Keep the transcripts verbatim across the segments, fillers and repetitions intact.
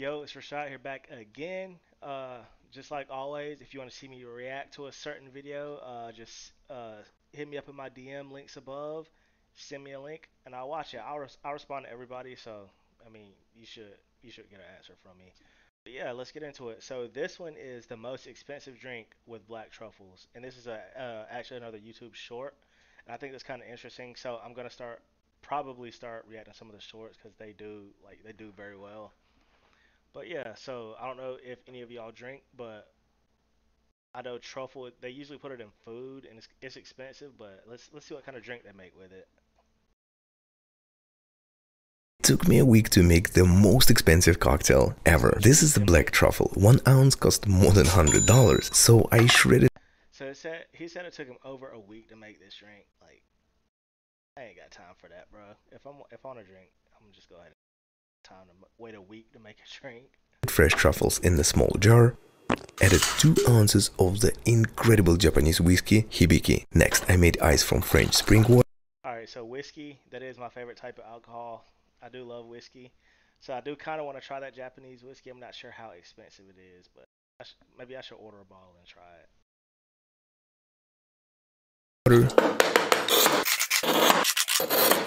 Yo, it's Rashad here back again. Uh, just like always, if you want to see me react to a certain video, uh, just uh, hit me up in my D M links above, send me a link, and I'll watch it. I'll, res I'll respond to everybody, so, I mean, you should, you should get an answer from me. But yeah, let's get into it. So this one is the most expensive drink with black truffles, and this is a uh, actually another YouTube short, and I think that's kind of interesting, so I'm going to start, probably start reacting to some of the shorts because they do, like, they do very well. But yeah, so I don't know if any of y'all drink, but I know truffle, they usually put it in food and it's, it's expensive, but let's let's see what kind of drink they make with it. Took me a week to make the most expensive cocktail ever. This is the black truffle. One ounce cost more than one hundred dollars, so I shredded. So it said, he said it took him over a week to make this drink. Like, I ain't got time for that, bro. If I'm if I want to drink, I'm gonna just go ahead and time to wait a week to make a drink. Fresh truffles in the small jar. Added two ounces of the incredible Japanese whiskey, Hibiki. Next, I made ice from French spring water. Alright, so whiskey, that is my favorite type of alcohol. I do love whiskey. So I do kind of want to try that Japanese whiskey. I'm not sure how expensive it is, but I maybe I should order a bottle and try it. Water.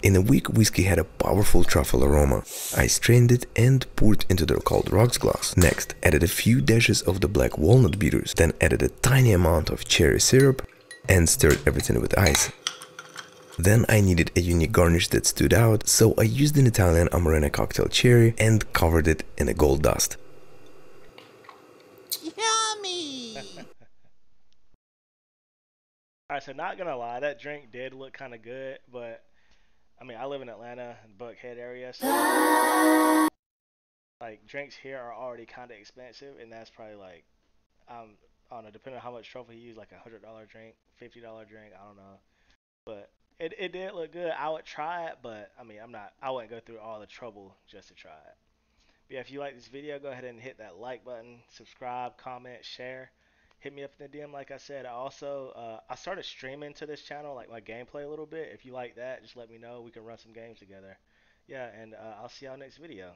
In a week, whiskey had a powerful truffle aroma. I strained it and poured into the cold rocks glass. Next, added a few dashes of the black walnut bitters, then added a tiny amount of cherry syrup and stirred everything with ice. Then I needed a unique garnish that stood out, so I used an Italian Amarena cocktail cherry and covered it in a gold dust. Yummy! Alright, so not gonna lie, that drink did look kinda good, but I mean, I live in Atlanta, Buckhead area, so like drinks here are already kind of expensive, and that's probably like, um, I don't know, depending on how much truffle you use, like a hundred dollar drink, fifty dollar drink, I don't know, but it it did look good. I would try it, but I mean, I'm not, I wouldn't go through all the trouble just to try it. But yeah, if you like this video, go ahead and hit that like button, subscribe, comment, share, hit me up in the D M like I said. I also, uh, I started streaming to this channel, like my gameplay a little bit. If you like that, just let me know. We can run some games together. Yeah, and uh, I'll see y'all next video.